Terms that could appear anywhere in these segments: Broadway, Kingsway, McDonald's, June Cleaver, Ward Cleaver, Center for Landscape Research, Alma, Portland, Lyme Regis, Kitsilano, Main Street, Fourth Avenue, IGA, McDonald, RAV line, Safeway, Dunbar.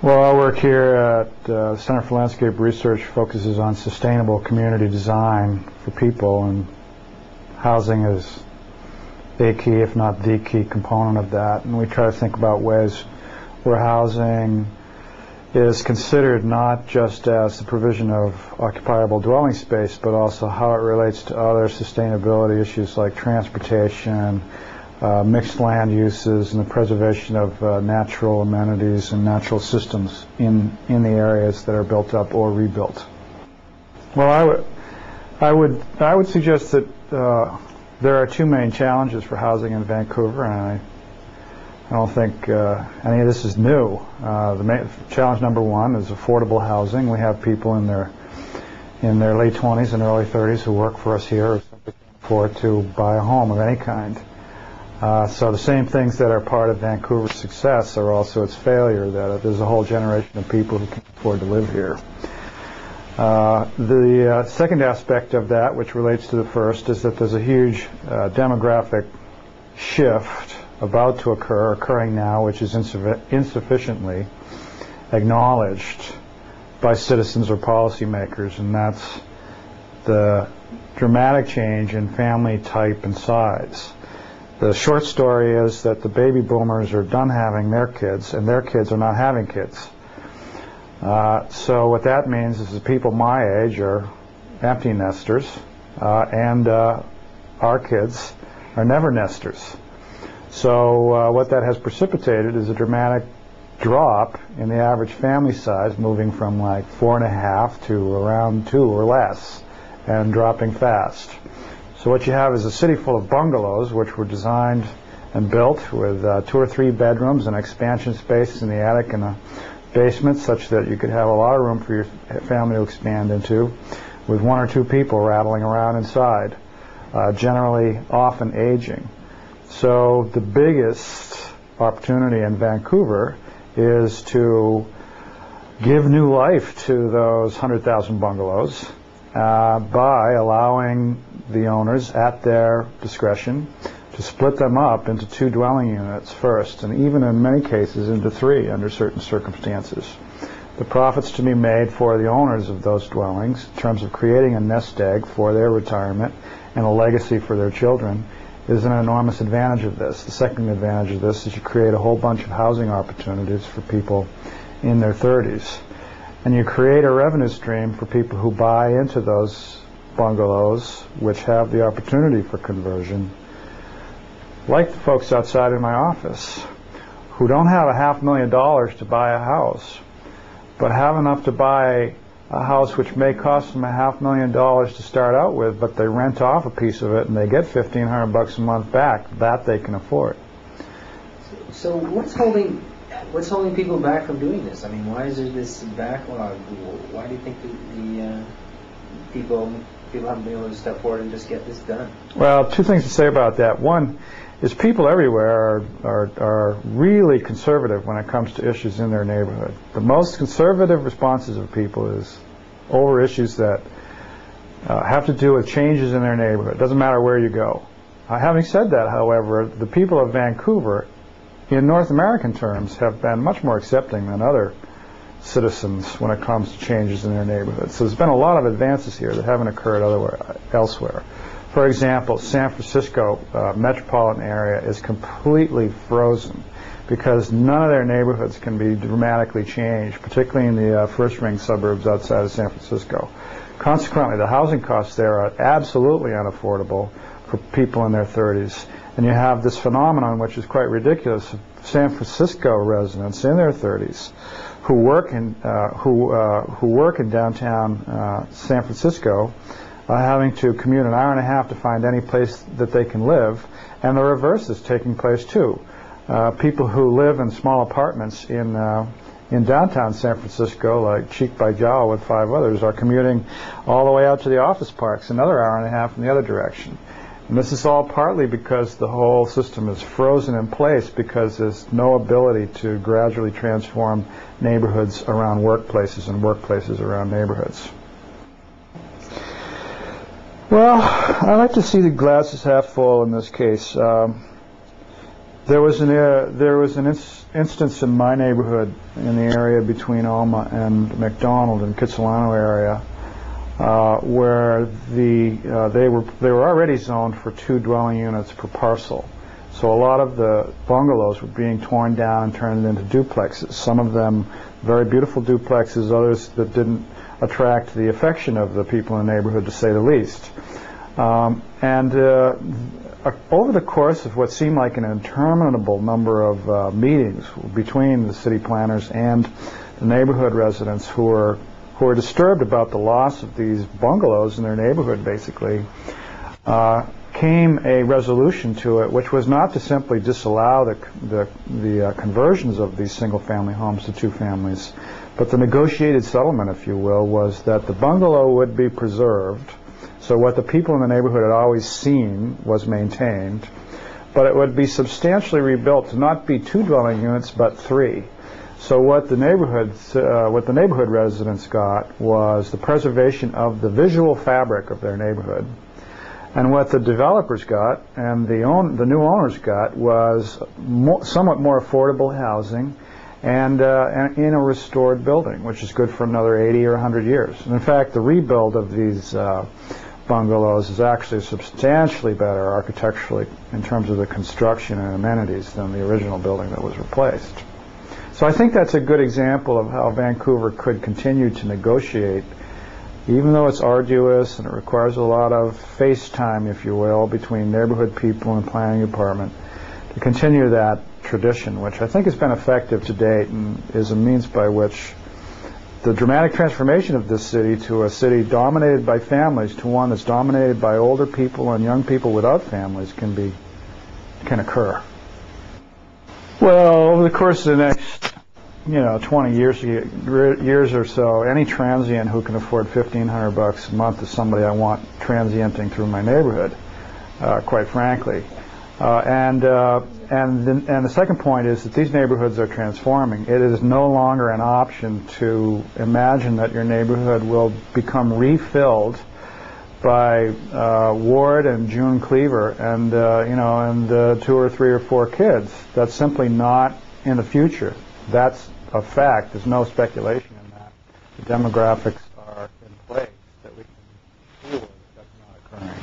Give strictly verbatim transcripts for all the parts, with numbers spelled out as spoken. Well, our work here at the uh, Center for Landscape Research focuses on sustainable community design for people, and housing is a key, if not the key, component of that. And we try to think about ways where housing is considered not just as the provision of occupiable dwelling space, but also how it relates to other sustainability issues like transportation, uh, mixed land uses, and the preservation of uh, natural amenities and natural systems in, in the areas that are built up or rebuilt. Well, I would, I would, I would suggest that uh, there are two main challenges for housing in Vancouver, and I I don't think uh, any of this is new. Uh, the main challenge number one is affordable housing. We have people in their in their late twenties and early thirties who work for us here or simply can't afford to buy a home of any kind. Uh, so the same things that are part of Vancouver's success are also its failure, that there's a whole generation of people who can't afford to live here. Uh, the uh, second aspect of that, which relates to the first, is that there's a huge uh, demographic shift about to occur, occurring now, which is insuffi insufficiently acknowledged by citizens or policymakers, and that's the dramatic change in family type and size. The short story is that the baby boomers are done having their kids, and their kids are not having kids. Uh, so what that means is that people my age are empty nesters, uh, and uh, our kids are never nesters. So uh, what that has precipitated is a dramatic drop in the average family size, moving from like four and a half to around two or less, and dropping fast. So what you have is a city full of bungalows, which were designed and built with uh, two or three bedrooms and expansion space in the attic and a basement, such that you could have a lot of room for your family to expand into, with one or two people rattling around inside, uh, generally often aging. So the biggest opportunity in Vancouver is to give new life to those one hundred thousand bungalows uh, by allowing the owners, at their discretion, to split them up into two dwelling units first, and even in many cases into three under certain circumstances. The profits to be made for the owners of those dwellings, in terms of creating a nest egg for their retirement and a legacy for their children, is an enormous advantage of this. The second advantage of this is you create a whole bunch of housing opportunities for people in their thirties. And you create a revenue stream for people who buy into those bungalows, which have the opportunity for conversion, like the folks outside in my office, who don't have a half million dollars to buy a house, but have enough to buy a house which may cost them a half million dollars to start out with, but they rent off a piece of it and they get fifteen hundred bucks a month back that they can afford. So, so what's holding what's holding people back from doing this? I mean, why is there this backlog? Why do you think the, the uh, people people haven't been able to step forward and just get this done? Well, two things to say about that. One is people everywhere are, are, are really conservative when it comes to issues in their neighborhood. The most conservative responses of people is over issues that uh, have to do with changes in their neighborhood. It doesn't matter where you go. Uh, having said that, however, the people of Vancouver, in North American terms, have been much more accepting than other citizens when it comes to changes in their neighborhood. So there's been a lot of advances here that haven't occurred otherwhere, elsewhere. For example, San Francisco uh, metropolitan area is completely frozen because none of their neighborhoods can be dramatically changed, particularly in the uh, first ring suburbs outside of San Francisco. Consequently, the housing costs there are absolutely unaffordable for people in their thirties. And you have this phenomenon, which is quite ridiculous, of San Francisco residents in their thirties who work in, uh, who, uh, who work in downtown uh, San Francisco, Uh, having to commute an hour and a half to find any place that they can live, and the reverse is taking place too. Uh, people who live in small apartments in uh, in downtown San Francisco, like Cheek by Jowl with five others, are commuting all the way out to the office parks, another hour and a half in the other direction. And this is all partly because the whole system is frozen in place because there's no ability to gradually transform neighborhoods around workplaces and workplaces around neighborhoods. Well, I like to see the glasses half full in this case. Um, there was an uh, there was an ins instance in my neighborhood, in the area between Alma and McDonald and Kitsilano area, uh, where the uh, they were they were already zoned for two dwelling units per parcel. So a lot of the bungalows were being torn down and turned into duplexes. Some of them very beautiful duplexes, others that didn't attract the affection of the people in the neighborhood, to say the least. Um, and uh, over the course of what seemed like an interminable number of uh, meetings between the city planners and the neighborhood residents who were who were disturbed about the loss of these bungalows in their neighborhood, basically, uh, came a resolution to it, which was not to simply disallow the the, the uh, conversions of these single-family homes to two families, but the negotiated settlement, if you will, was that the bungalow would be preserved. So what the people in the neighborhood had always seen was maintained, but it would be substantially rebuilt to not be two dwelling units, but three. So what the neighborhood, uh, what the neighborhood residents got was the preservation of the visual fabric of their neighborhood, and what the developers got and the own, the new owners got was more, somewhat more affordable housing, and uh, in a restored building, which is good for another eighty or a hundred years. And in fact, the rebuild of these Uh, bungalows is actually substantially better architecturally in terms of the construction and amenities than the original building that was replaced. So I think that's a good example of how Vancouver could continue to negotiate, even though it's arduous and it requires a lot of face time, if you will, between neighborhood people and planning department, to continue that tradition, which I think has been effective to date and is a means by which the dramatic transformation of this city to a city dominated by families to one that's dominated by older people and young people without families can be can occur. Well, over the course of the next, you know, twenty years years or so, any transient who can afford fifteen hundred bucks a month is somebody I want transienting through my neighborhood, uh, quite frankly. Uh, and uh, and the, and the second point is that these neighborhoods are transforming. It is no longer an option to imagine that your neighborhood will become refilled by uh, Ward and June Cleaver and uh, you know and uh, two or three or four kids. That's simply not in the future. That's a fact. There's no speculation in that. The demographics are in place that we can deal with. That's not occurring.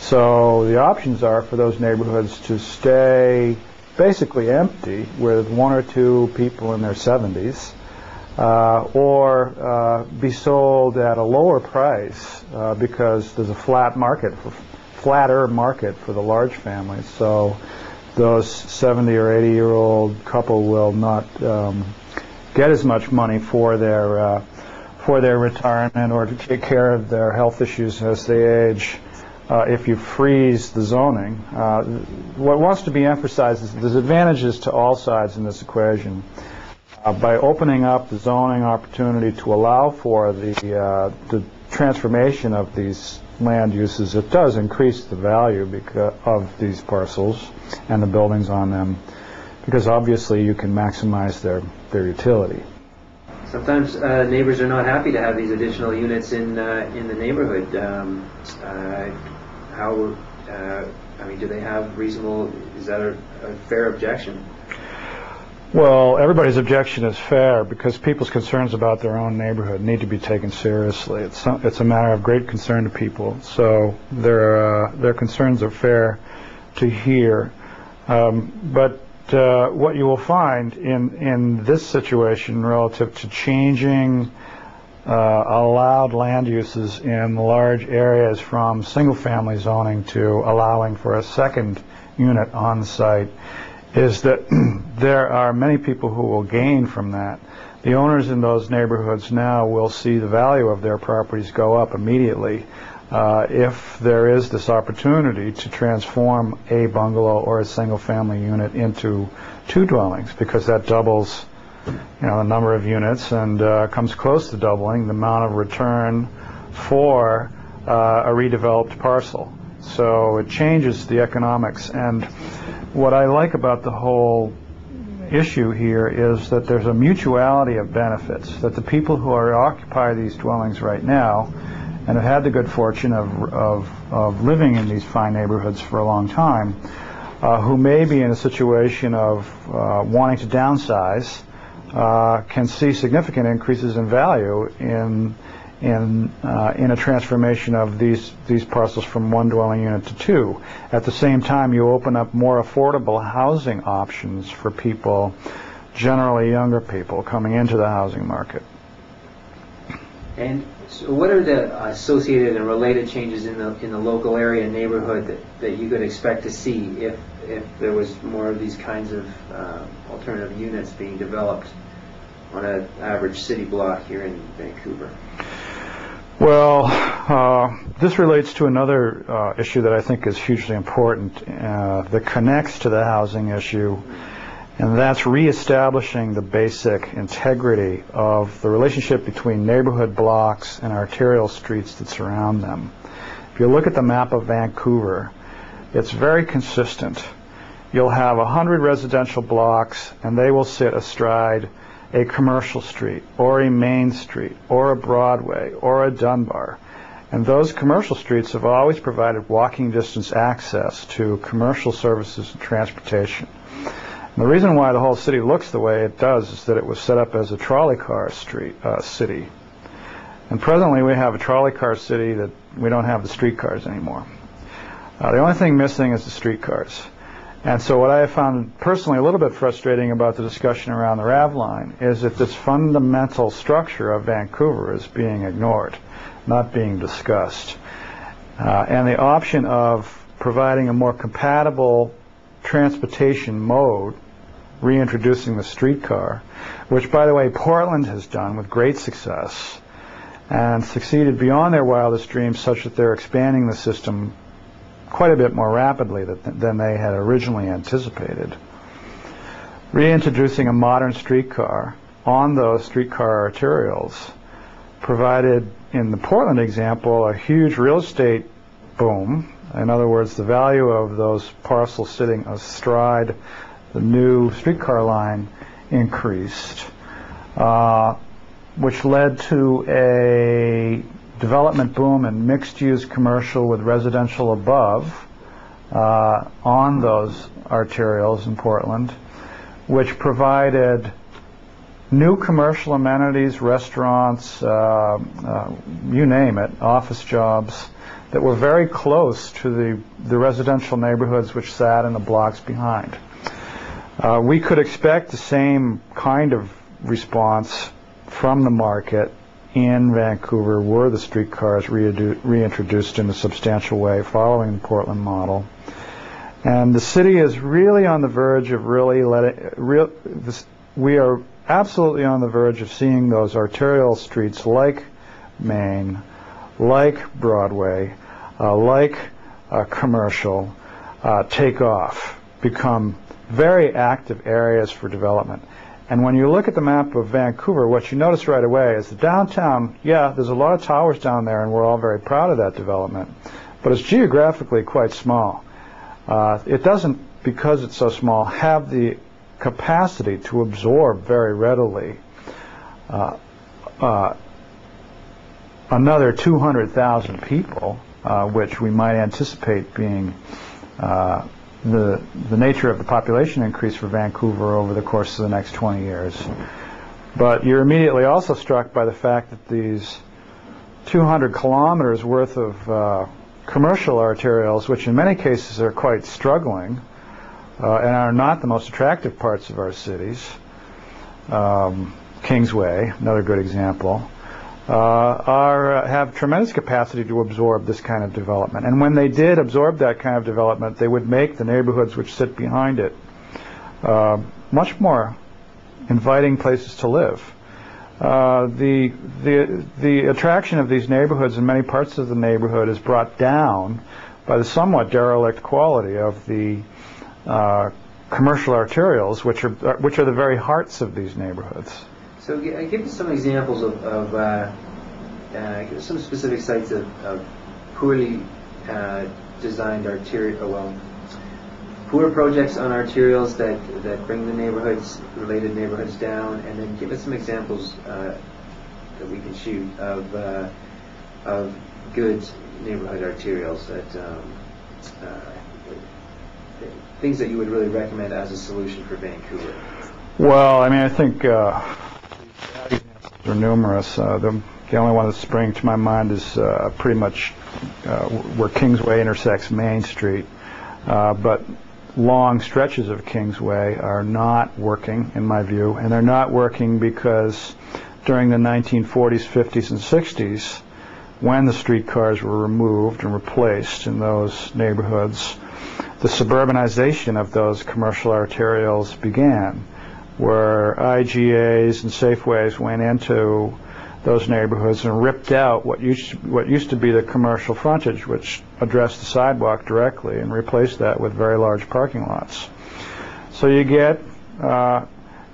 So the options are for those neighborhoods to stay basically empty with one or two people in their seventies, uh, or uh, be sold at a lower price uh, because there's a flat market, for, flatter market for the large families. So those seventy or eighty year old couple will not um, get as much money for their uh, for their retirement or to take care of their health issues as they age. Uh, if you freeze the zoning. Uh, what wants to be emphasized is there's advantages to all sides in this equation. Uh, by opening up the zoning opportunity to allow for the, uh, the transformation of these land uses, it does increase the value because of these parcels and the buildings on them, because obviously you can maximize their, their utility. Sometimes uh, neighbors are not happy to have these additional units in, uh, in the neighborhood. Um, uh, How, uh, I mean, do they have reasonable, is that a, a fair objection? Well, everybody's objection is fair because people's concerns about their own neighborhood need to be taken seriously. It's a, it's a matter of great concern to people, so their, uh, their concerns are fair to hear. Um, but uh, what you will find in, in this situation relative to changing Uh, allowed land uses in large areas from single-family zoning to allowing for a second unit on site is that there are many people who will gain from that. The owners in those neighborhoods now will see the value of their properties go up immediately uh, if there is this opportunity to transform a bungalow or a single-family unit into two dwellings, because that doubles you know, the number of units and uh, comes close to doubling the amount of return for uh, a redeveloped parcel. So it changes the economics. And what I like about the whole issue here is that there's a mutuality of benefits, that the people who are occupy these dwellings right now and have had the good fortune of, of, of living in these fine neighborhoods for a long time uh, who may be in a situation of uh, wanting to downsize uh, can see significant increases in value in in uh, in a transformation of these these parcels from one dwelling unit to two. At the same time, you open up more affordable housing options for people, generally younger people, coming into the housing market. And so what are the associated and related changes in the in the local area and neighborhood that, that you could expect to see if if there was more of these kinds of uh, alternative units being developed on an average city block here in Vancouver? Well, uh, this relates to another uh, issue that I think is hugely important uh, that connects to the housing issue, and that's reestablishing the basic integrity of the relationship between neighborhood blocks and arterial streets that surround them. If you look at the map of Vancouver, it's very consistent. You'll have a hundred residential blocks, and they will sit astride a commercial street, or a Main Street, or a Broadway, or a Dunbar. And those commercial streets have always provided walking distance access to commercial services and transportation. And the reason why the whole city looks the way it does is that it was set up as a trolley car street uh, city. And presently we have a trolley car city that we don't have the streetcars anymore. Uh, the only thing missing is the streetcars. And so what I have found personally a little bit frustrating about the discussion around the RAV line is that this fundamental structure of Vancouver is being ignored, not being discussed. Uh, and the option of providing a more compatible transportation mode, reintroducing the streetcar, which, by the way, Portland has done with great success and succeeded beyond their wildest dreams, such that they're expanding the system quite a bit more rapidly than they had originally anticipated. Reintroducing a modern streetcar on those streetcar arterials provided, in the Portland example, a huge real estate boom. In other words, the value of those parcels sitting astride the new streetcar line increased, uh, which led to a development boom and mixed-use commercial with residential above uh, on those arterials in Portland, which provided new commercial amenities, restaurants, uh, uh, you name it, office jobs, that were very close to the, the residential neighborhoods which sat in the blocks behind. Uh, we could expect the same kind of response from the market in Vancouver were the streetcars reintroduced in a substantial way following the Portland model. And the city is really on the verge of really letting, real, this, we are absolutely on the verge of seeing those arterial streets like Main, like Broadway, uh, like uh, commercial, uh, take off, become very active areas for development. And when you look at the map of Vancouver, what you notice right away is the downtown, yeah, there's a lot of towers down there, and we're all very proud of that development, but it's geographically quite small. Uh, it doesn't, because it's so small, have the capacity to absorb very readily uh, uh, another two hundred thousand people, uh, which we might anticipate being uh, The, the nature of the population increase for Vancouver over the course of the next twenty years. But you're immediately also struck by the fact that these two hundred kilometers worth of uh, commercial arterials, which in many cases are quite struggling uh, and are not the most attractive parts of our cities, um, Kingsway, another good example, Uh, are, uh, have tremendous capacity to absorb this kind of development. And when they did absorb that kind of development, they would make the neighborhoods which sit behind it uh, much more inviting places to live. Uh, the, the, the attraction of these neighborhoods in many parts of the neighborhood is brought down by the somewhat derelict quality of the uh, commercial arterials, which are, which are the very hearts of these neighborhoods. So give us some examples of, of uh, uh, give us some specific sites of, of poorly uh, designed arterial, well, poor projects on arterials that, that bring the neighborhoods, related neighborhoods down, and then give us some examples uh, that we can shoot of, uh, of good neighborhood arterials that, um, uh, that things that you would really recommend as a solution for Vancouver? Well, I mean, I think uh, they're numerous. Uh, the, the only one that's springing to my mind is uh, pretty much uh, where Kingsway intersects Main Street. Uh, but long stretches of Kingsway are not working, in my view, and they're not working because during the nineteen forties, fifties, and sixties, when the streetcars were removed and replaced in those neighborhoods, the suburbanization of those commercial arterials began, where I G As and Safeways went into those neighborhoods and ripped out what used to, what used to be the commercial frontage, which addressed the sidewalk directly, and replaced that with very large parking lots. So you get uh,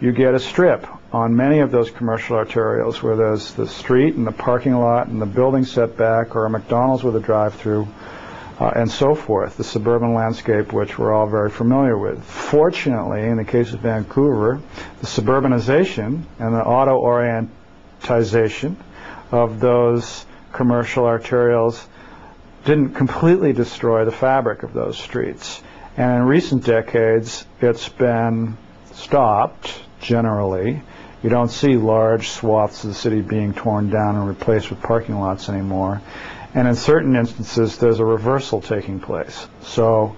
you get a strip on many of those commercial arterials where there's the street and the parking lot and the building setback, or a McDonald's with a drive-through, uh, and so forth, the suburban landscape which we're all very familiar with. Fortunately, in the case of Vancouver, the suburbanization and the auto-orientization of those commercial arterials didn't completely destroy the fabric of those streets. And in recent decades, it's been stopped generally. You don't see large swaths of the city being torn down and replaced with parking lots anymore. And in certain instances, there's a reversal taking place. So,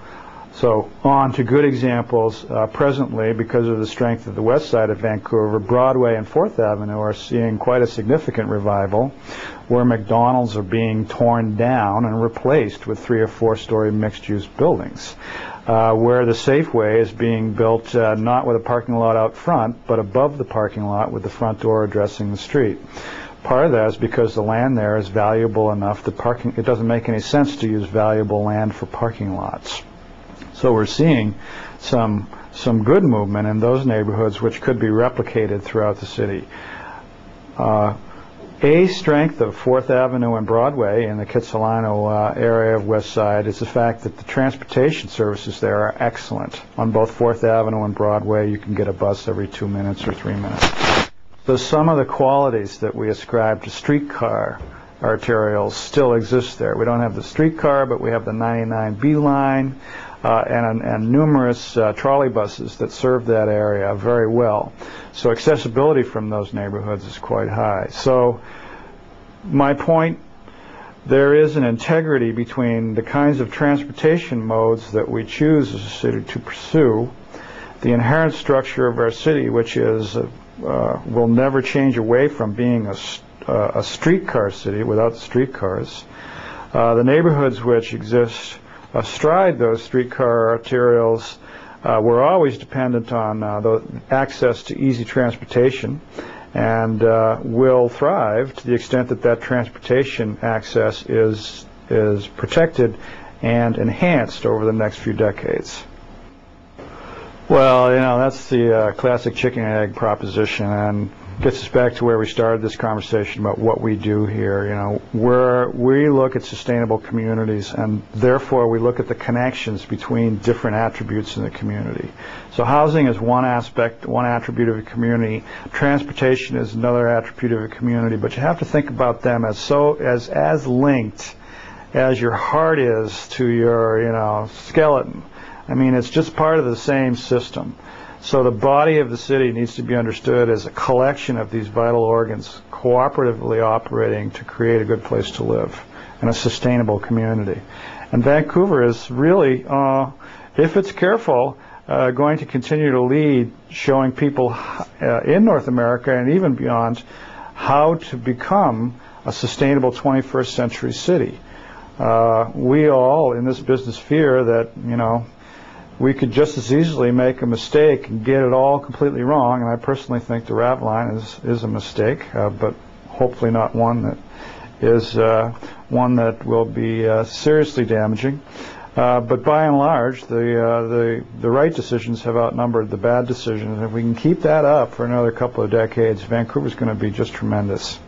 so on to good examples uh, presently, because of the strength of the west side of Vancouver, Broadway and Fourth Avenue are seeing quite a significant revival, where McDonald's are being torn down and replaced with three or four-story mixed-use buildings. Uh, where the Safeway is being built uh, not with a parking lot out front, but above the parking lot with the front door addressing the street. Part of that is because the land there is valuable enough that parking, it doesn't make any sense to use valuable land for parking lots. So we're seeing some, some good movement in those neighborhoods which could be replicated throughout the city. Uh, A strength of Fourth Avenue and Broadway in the Kitsilano uh, area of West Side is the fact that the transportation services there are excellent. On both Fourth Avenue and Broadway, you can get a bus every two minutes or three minutes. So some of the qualities that we ascribe to streetcar arterials still exist there. We don't have the streetcar, but we have the ninety-nine B line uh, and, and numerous uh, trolley buses that serve that area very well. So accessibility from those neighborhoods is quite high. So my point, there is an integrity between the kinds of transportation modes that we choose as a city to pursue, the inherent structure of our city, which is uh, uh, will never change away from being a Uh, a streetcar city without the streetcars, uh, the neighborhoods which exist astride those streetcar arterials uh, were always dependent on uh, the access to easy transportation, and uh, will thrive to the extent that that transportation access is is protected and enhanced over the next few decades. Well, you know, that's the uh, classic chicken and egg proposition, and gets us back to where we started this conversation about what we do here. You know, where we look at sustainable communities, and therefore we look at the connections between different attributes in the community. So housing is one aspect, one attribute of a community. Transportation is another attribute of a community. But you have to think about them as so as as linked as your heart is to your you know skeleton. I mean, it's just part of the same system. So the body of the city needs to be understood as a collection of these vital organs cooperatively operating to create a good place to live and a sustainable community. And Vancouver is really, uh, if it's careful, uh, going to continue to lead, showing people uh, in North America and even beyond how to become a sustainable twenty-first century city. Uh, we all in this business fear that, you know, we could just as easily make a mistake and get it all completely wrong, and I personally think the RAV line is, is a mistake, uh, but hopefully not one that is uh, one that will be uh, seriously damaging. Uh, but by and large, the, uh, the, the right decisions have outnumbered the bad decisions, and if we can keep that up for another couple of decades, Vancouver's going to be just tremendous.